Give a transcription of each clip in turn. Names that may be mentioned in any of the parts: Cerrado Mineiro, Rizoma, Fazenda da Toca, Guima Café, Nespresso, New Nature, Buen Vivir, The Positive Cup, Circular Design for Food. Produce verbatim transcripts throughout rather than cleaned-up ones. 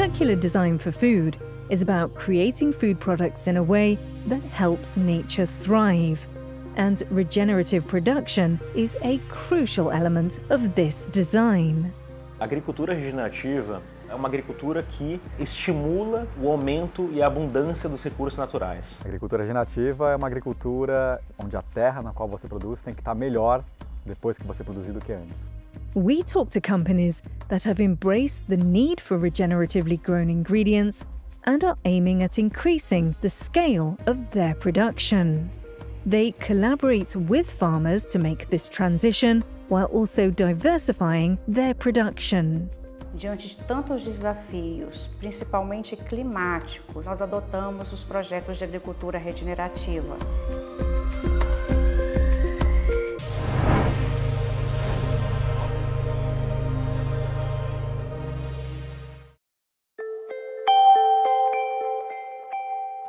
Circular design for food is about creating food products in a way that helps nature thrive, and regenerative production is a crucial element of this design. A agricultura regenerativa é uma agricultura que estimula o aumento e a abundância dos recursos naturais. A agricultura regenerativa é uma agricultura onde a terra na qual você produz tem que estar melhor depois que você produzir do que antes. We talk to companies that have embraced the need for regeneratively grown ingredients and are aiming at increasing the scale of their production. They collaborate with farmers to make this transition while also diversifying their production. Diante de tantos desafios, principalmente climáticos, nós adotamos os projetos de agricultura regenerativa.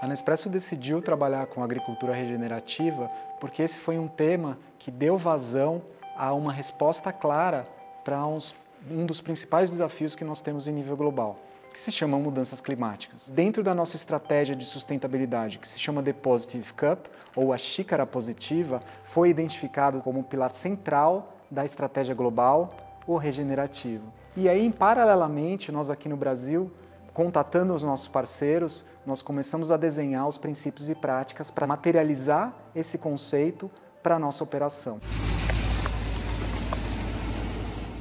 A Nespresso decidiu trabalhar com agricultura regenerativa porque esse foi um tema que deu vazão a uma resposta clara para uns um dos principais desafios que nós temos em nível global, que se chamam mudanças climáticas. Dentro da nossa estratégia de sustentabilidade, que se chama The Positive Cup, ou a xícara positiva, foi identificado como um pilar central da estratégia global ou regenerativa. E aí, paralelamente, nós aqui no Brasil, contatando os nossos parceiros, nós começamos a desenhar os princípios e práticas para materializar esse conceito para a nossa operação.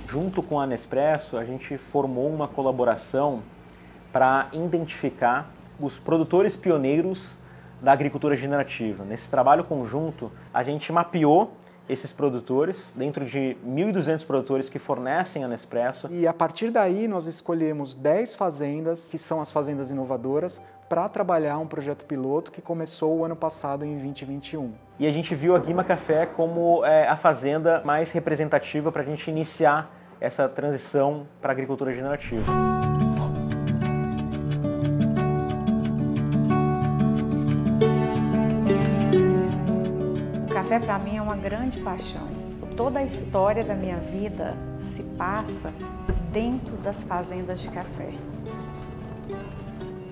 Junto com a Nespresso, a gente formou uma colaboração para identificar os produtores pioneiros da agricultura regenerativa. Nesse trabalho conjunto, a gente mapeou esses produtores, dentro de mil e duzentos produtores que fornecem a Nespresso. E a partir daí, nós escolhemos dez fazendas, que são as fazendas inovadoras, para trabalhar um projeto piloto que começou o ano passado, em vinte e vinte e um. E a gente viu a Guima Café como é, a fazenda mais representativa para a gente iniciar essa transição para a agricultura regenerativa. O café para mim é uma grande paixão. Toda a história da minha vida se passa dentro das fazendas de café.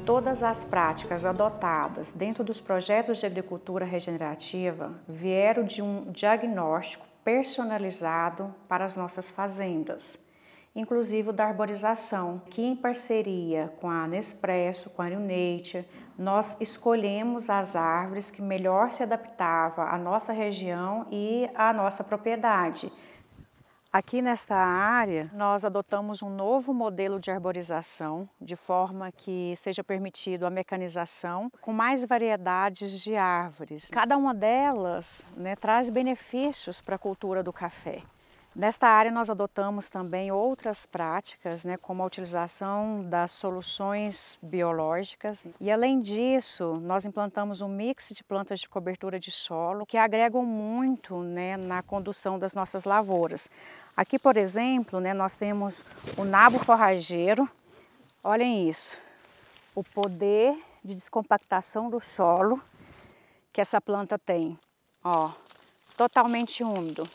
Todas as práticas adotadas dentro dos projetos de agricultura regenerativa vieram de um diagnóstico personalizado para as nossas fazendas, inclusive o da arborização, que em parceria com a Nespresso, com a New Nature, nós escolhemos as árvores que melhor se adaptavam à nossa região e à nossa propriedade. Aqui nesta área, nós adotamos um novo modelo de arborização, de forma que seja permitido a mecanização com mais variedades de árvores. Cada uma delas, né, traz benefícios para a cultura do café. Nesta área, nós adotamos também outras práticas, né, como a utilização das soluções biológicas. E, além disso, nós implantamos um mix de plantas de cobertura de solo que agregam muito, né, na condução das nossas lavouras. Aqui, por exemplo, né, nós temos o nabo forrageiro. Olhem isso, o poder de descompactação do solo que essa planta tem. Ó, totalmente úmido,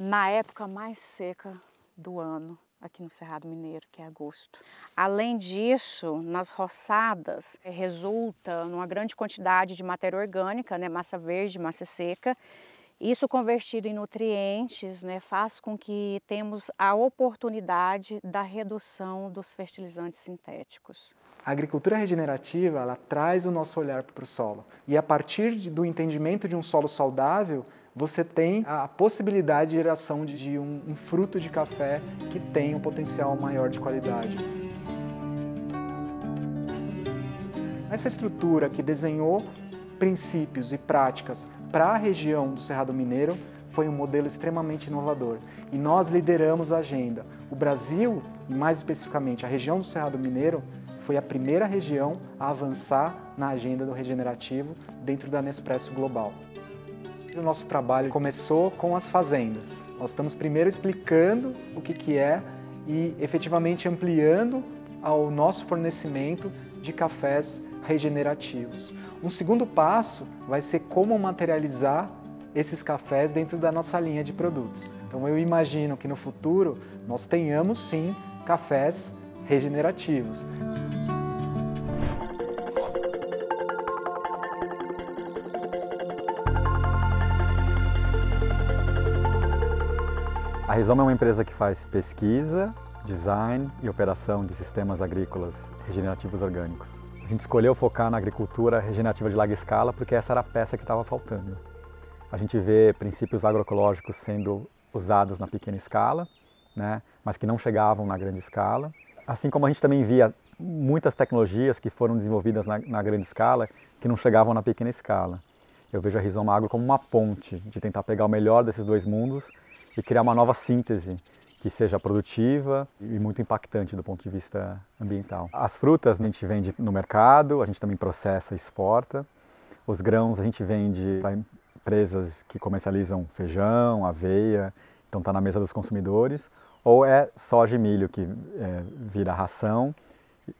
na época mais seca do ano, aqui no Cerrado Mineiro, que é agosto. Além disso, nas roçadas, resulta numa grande quantidade de matéria orgânica, né, massa verde, massa seca. Isso convertido em nutrientes, né, faz com que temos a oportunidade da redução dos fertilizantes sintéticos. A agricultura regenerativa, ela traz o nosso olhar para o solo. E a partir do entendimento de um solo saudável, você tem a possibilidade de geração de um, um fruto de café que tem um potencial maior de qualidade. Essa estrutura que desenhou princípios e práticas para a região do Cerrado Mineiro foi um modelo extremamente inovador e nós lideramos a agenda. O Brasil, e mais especificamente a região do Cerrado Mineiro, foi a primeira região a avançar na agenda do regenerativo dentro da Nespresso Global. O nosso trabalho começou com as fazendas. Nós estamos primeiro explicando o que que é e efetivamente ampliando ao nosso fornecimento de cafés regenerativos. Um segundo passo vai ser como materializar esses cafés dentro da nossa linha de produtos. Então eu imagino que no futuro nós tenhamos sim cafés regenerativos. A Rizoma é uma empresa que faz pesquisa, design e operação de sistemas agrícolas regenerativos orgânicos. A gente escolheu focar na agricultura regenerativa de larga escala porque essa era a peça que estava faltando. A gente vê princípios agroecológicos sendo usados na pequena escala, né, mas que não chegavam na grande escala. Assim como a gente também via muitas tecnologias que foram desenvolvidas na, na grande escala que não chegavam na pequena escala. Eu vejo a Rizoma Agro como uma ponte de tentar pegar o melhor desses dois mundos e criar uma nova síntese que seja produtiva e muito impactante do ponto de vista ambiental. As frutas a gente vende no mercado, a gente também processa e exporta. Os grãos a gente vende para empresas que comercializam feijão, aveia, então está na mesa dos consumidores. Ou é soja e milho que é, vira ração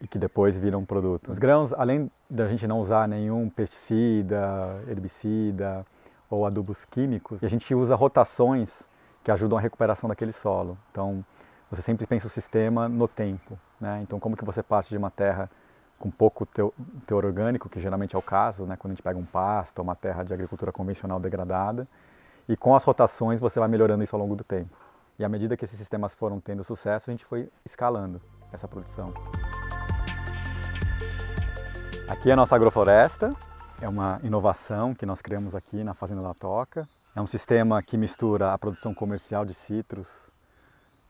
e que depois vira um produto. Os grãos, além da gente não usar nenhum pesticida, herbicida ou adubos químicos, a gente usa rotações que ajudam a recuperação daquele solo. Então, você sempre pensa o sistema no tempo, né? Então, como que você parte de uma terra com pouco teor, teor orgânico, que geralmente é o caso, né? Quando a gente pega um pasto, uma terra de agricultura convencional degradada, e com as rotações você vai melhorando isso ao longo do tempo. E à medida que esses sistemas foram tendo sucesso, a gente foi escalando essa produção. Aqui é a nossa agrofloresta, é uma inovação que nós criamos aqui na Fazenda da Toca. É um sistema que mistura a produção comercial de citros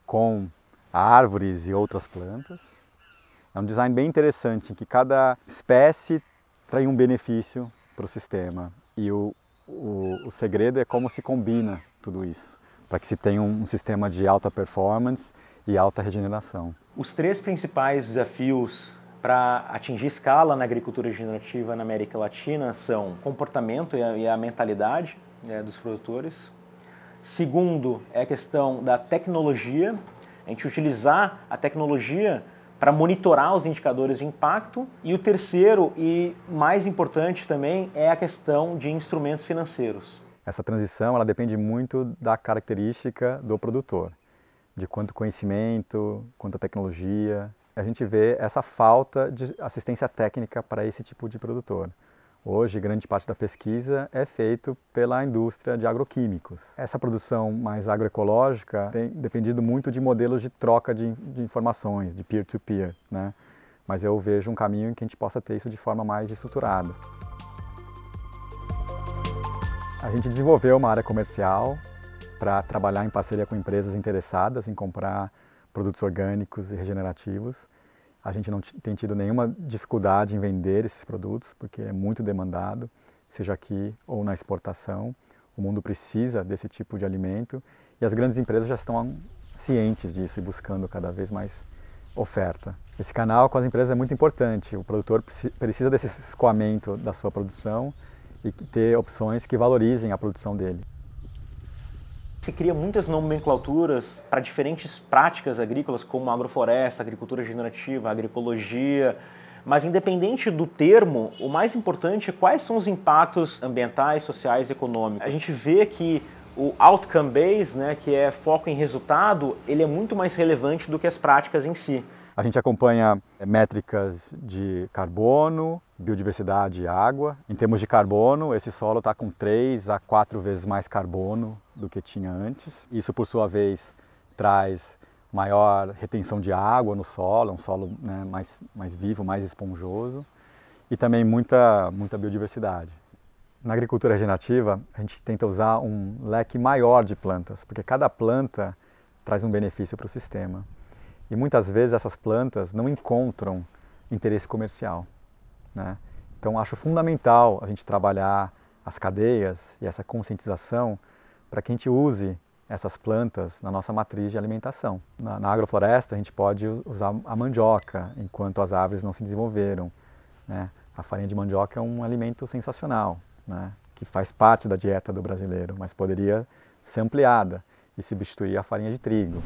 com árvores e outras plantas. É um design bem interessante, em que cada espécie traz um benefício para o sistema. E o, o, o segredo é como se combina tudo isso, para que se tenha um, um sistema de alta performance e alta regeneração. Os três principais desafios para atingir escala na agricultura regenerativa na América Latina são comportamento e a, e a mentalidade dos produtores. Segundo, é a questão da tecnologia, a gente utilizar a tecnologia para monitorar os indicadores de impacto. E o terceiro, e mais importante também, é a questão de instrumentos financeiros. Essa transição ela depende muito da característica do produtor, de quanto conhecimento, quanta tecnologia. A gente vê essa falta de assistência técnica para esse tipo de produtor. Hoje, grande parte da pesquisa é feita pela indústria de agroquímicos. Essa produção mais agroecológica tem dependido muito de modelos de troca de, de informações, de peer-to-peer, né? Mas eu vejo um caminho em que a gente possa ter isso de forma mais estruturada. A gente desenvolveu uma área comercial para trabalhar em parceria com empresas interessadas em comprar produtos orgânicos e regenerativos. A gente não tem tido nenhuma dificuldade em vender esses produtos, porque é muito demandado, seja aqui ou na exportação. O mundo precisa desse tipo de alimento e as grandes empresas já estão cientes disso e buscando cada vez mais oferta. Esse canal com as empresas é muito importante. O produtor precisa desse escoamento da sua produção e ter opções que valorizem a produção dele. Se cria muitas nomenclaturas para diferentes práticas agrícolas, como agrofloresta, agricultura regenerativa, agroecologia, mas independente do termo, o mais importante é quais são os impactos ambientais, sociais e econômicos. A gente vê que o outcome base, né, que é foco em resultado, ele é muito mais relevante do que as práticas em si. A gente acompanha métricas de carbono, biodiversidade e água. Em termos de carbono, esse solo está com três a quatro vezes mais carbono do que tinha antes. Isso, por sua vez, traz maior retenção de água no solo, um solo, né, mais, mais vivo, mais esponjoso e também muita, muita biodiversidade. Na agricultura regenerativa, a gente tenta usar um leque maior de plantas, porque cada planta traz um benefício para o sistema. E muitas vezes essas plantas não encontram interesse comercial, né? Então acho fundamental a gente trabalhar as cadeias e essa conscientização para que a gente use essas plantas na nossa matriz de alimentação. Na, na agrofloresta a gente pode usar a mandioca enquanto as árvores não se desenvolveram, né? A farinha de mandioca é um alimento sensacional, né? Que faz parte da dieta do brasileiro, mas poderia ser ampliada e substituir a farinha de trigo.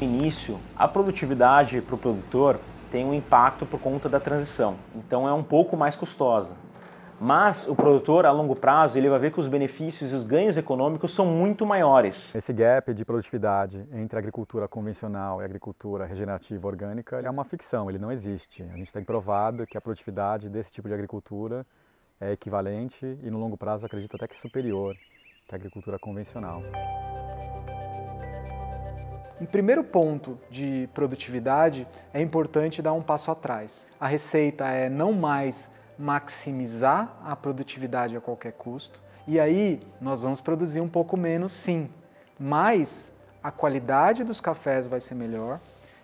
No início, a produtividade para o produtor tem um impacto por conta da transição, então é um pouco mais custosa. mas o produtor a longo prazo ele vai ver que os benefícios e os ganhos econômicos são muito maiores. Esse gap de produtividade entre a agricultura convencional e a agricultura regenerativa orgânica é uma ficção, ele não existe. A gente tem provado que a produtividade desse tipo de agricultura é equivalente e no longo prazo acredito até que superior que a agricultura convencional. Um primeiro ponto de produtividade é importante dar um passo atrás. A receita é não mais maximizar a produtividade a qualquer custo e aí nós vamos produzir um pouco menos sim, mas a qualidade dos cafés vai ser melhor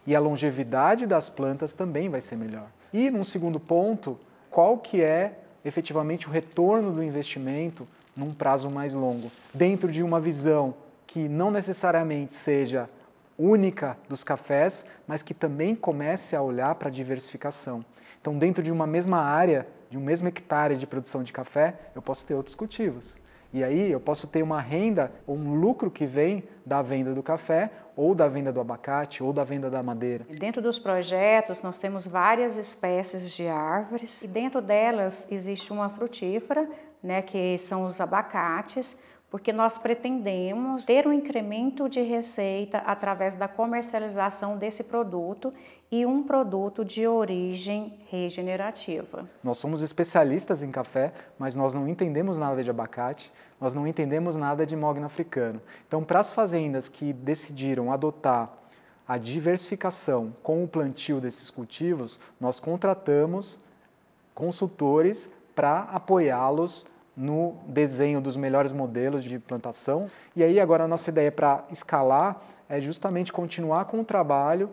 e a longevidade das plantas também vai ser melhor. E num segundo ponto, qual que é efetivamente o retorno do investimento num prazo mais longo, dentro de uma visão que não necessariamente seja única dos cafés, mas que também comece a olhar para a diversificação. Então, dentro de uma mesma área, de um mesmo hectare de produção de café, eu posso ter outros cultivos. E aí eu posso ter uma renda ou um lucro que vem da venda do café, ou da venda do abacate, ou da venda da madeira. Dentro dos projetos nós temos várias espécies de árvores e dentro delas existe uma frutífera, né, que são os abacates, porque nós pretendemos ter um incremento de receita através da comercialização desse produto e um produto de origem regenerativa. Nós somos especialistas em café, mas nós não entendemos nada de abacate, nós não entendemos nada de mogno africano. Então, para as fazendas que decidiram adotar a diversificação com o plantio desses cultivos, nós contratamos consultores para apoiá-los no desenho dos melhores modelos de plantação. E aí agora a nossa ideia para escalar é justamente continuar com o trabalho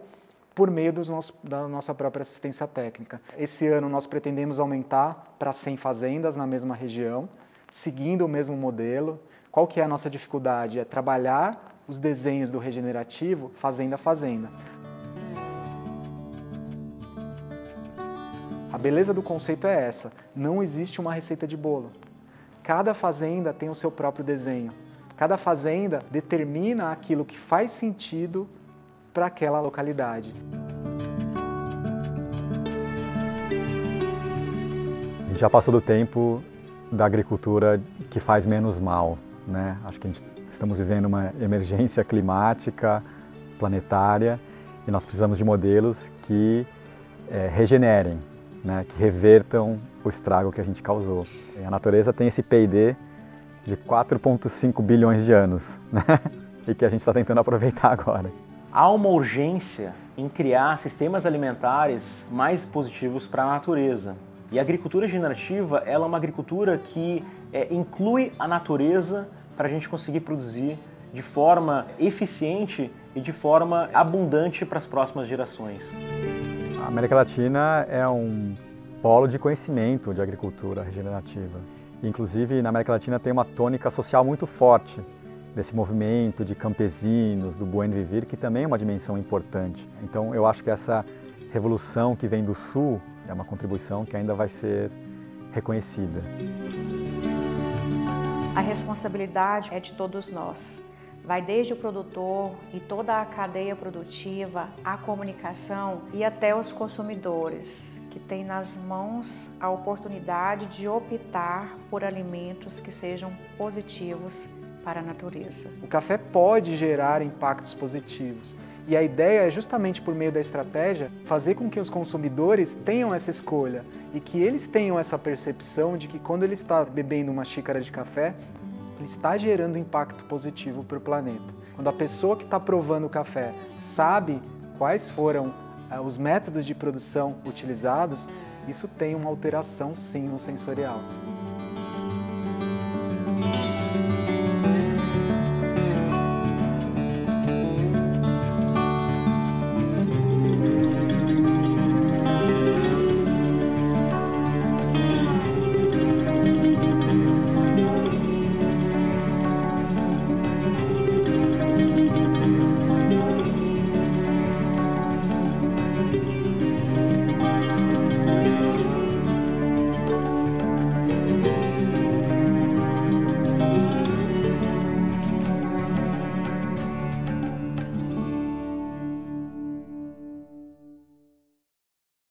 por meio dos nosso, da nossa própria assistência técnica. Esse ano nós pretendemos aumentar para cem fazendas na mesma região, seguindo o mesmo modelo. Qual que é a nossa dificuldade? É trabalhar os desenhos do regenerativo fazenda a fazenda. A beleza do conceito é essa, não existe uma receita de bolo. Cada fazenda tem o seu próprio desenho. Cada fazenda determina aquilo que faz sentido para aquela localidade. A gente já passou do tempo da agricultura que faz menos mal, né? Acho que a gente, estamos vivendo uma emergência climática, planetária, e nós precisamos de modelos que é, regenerem, né, que revertam o estrago que a gente causou. A natureza tem esse P I D de quatro vírgula cinco bilhões de anos, né, e que a gente está tentando aproveitar agora. Há uma urgência em criar sistemas alimentares mais positivos para a natureza. E a agricultura regenerativa ela é uma agricultura que é, inclui a natureza para a gente conseguir produzir de forma eficiente e de forma abundante para as próximas gerações. A América Latina é um polo de conhecimento de agricultura regenerativa. Inclusive, na América Latina tem uma tônica social muito forte desse movimento de campesinos, do Buen Vivir, que também é uma dimensão importante. Então, eu acho que essa revolução que vem do Sul é uma contribuição que ainda vai ser reconhecida. A responsabilidade é de todos nós. Vai desde o produtor e toda a cadeia produtiva, a comunicação e até os consumidores, que têm nas mãos a oportunidade de optar por alimentos que sejam positivos para a natureza. O café pode gerar impactos positivos e a ideia é justamente por meio da estratégia fazer com que os consumidores tenham essa escolha e que eles tenham essa percepção de que quando ele está bebendo uma xícara de café, ele está gerando impacto positivo para o planeta. Quando a pessoa que está provando o café sabe quais foram ah, os métodos de produção utilizados, isso tem uma alteração sim no sensorial.